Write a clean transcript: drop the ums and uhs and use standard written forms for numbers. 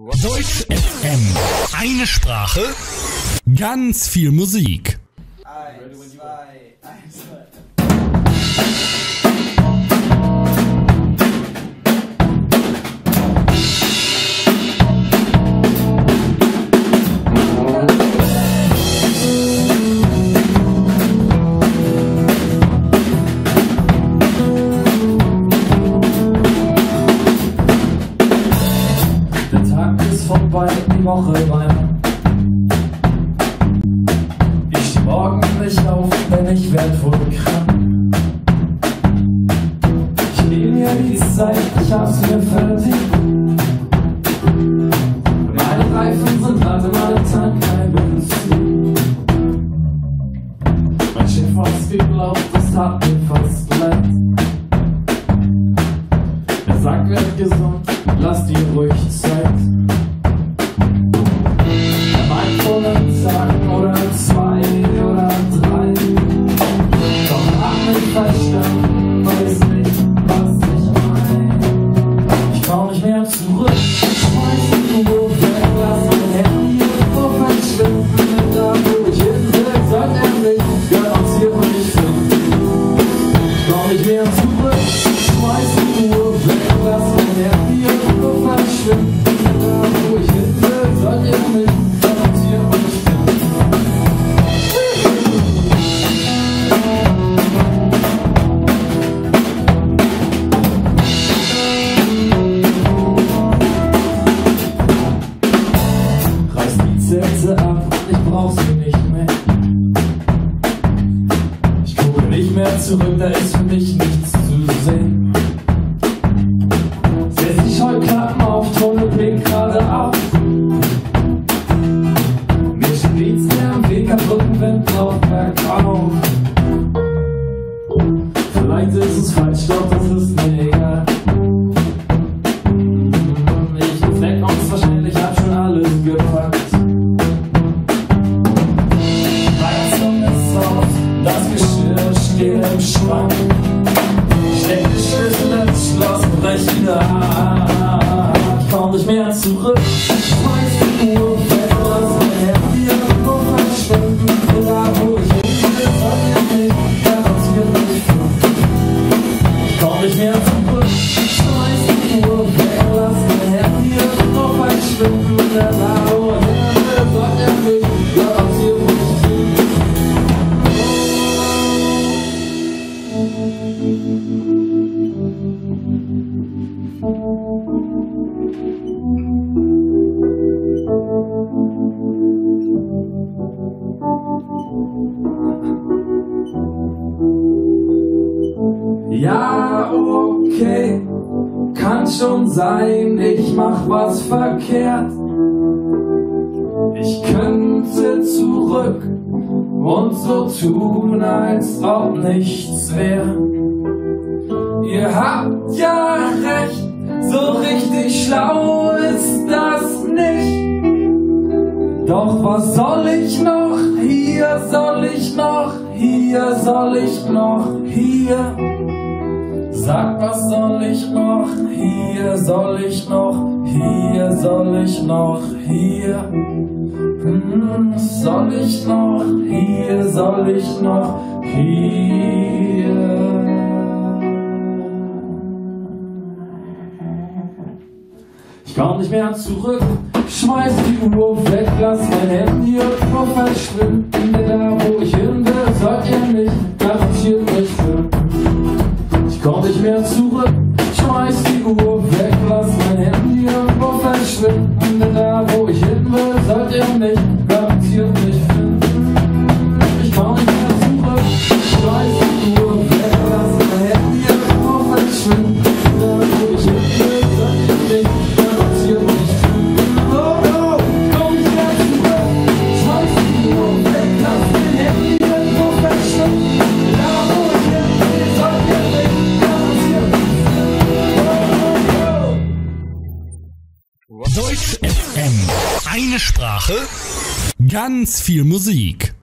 Deutsch FM. Eine Sprache, ganz viel Musik. 1, 2, 1, 2. Vorbei, die Woche rein. Ich steh morgen nicht auf, denn ich werd wohl krank. Ich nehm mir die Zeit, ich hab's mir fertig. Meine Reifen sind alle mal im Tank, kein Benzin. Mein Schiff hat's geglaubt, das hat mir fast leid. Der Sack wird gesund, lass dir ruhig Zeit. Zurück, da ist für mich nichts zu sehen. Setz die Scheuklappen auf, tolle Blick gerade auf. Mir steht's mehr am Weg, am Rückenwind drauf, bergauf. Vielleicht ist es falsch, doch das ist mir egal. Ich entdeck uns wahrscheinlich, hab schon alles gepackt. Im Schrank. Steck die Schlüssel ins Schloss, brech wieder ab. Ich komm nicht mehr zurück. Ich schmeiß die Uhr weg, lass mein Herz wieder nur verschwinden. Da wo ich hin will, hat mir nicht garantiert nicht vor. Ich komm nicht mehr zurück. Ich schmeiß die Uhr weg, lass mein Herz wieder nur verschwinden. Da wo ich hin will, hat er mich garantiert nicht vor. Ja, okay, kann schon sein, ich mach was verkehrt. Ich könnte zurück und so tun, als ob nichts wäre. Ihr habt ja recht, so richtig schlau ist das nicht. Doch was soll ich noch? Hier soll ich noch, hier soll ich noch, hier. Sag, was soll ich noch? Hier soll ich noch, hier soll ich noch, hier. Soll ich noch, hier soll ich noch, hier. Ich komm nicht mehr zurück, schmeiß die Uhr weg, lass mein Handy irgendwo verschwinden. Da wo ich hin will, sollt ihr mich garantiert nicht finden. Ich komm nicht mehr zurück, schmeiß die Uhr weg, lass mein Handy irgendwo verschwinden. Da wo ich hin will, sollt ihr mich garantiert nicht finden. Ich komm nicht mehr zurück, schmeiß die Uhr weg, lass mein Handy irgendwo verschwinden. Da wo ich hin will, sollt ihr mich garantiert. Deutsch FM. Eine Sprache, ganz viel Musik.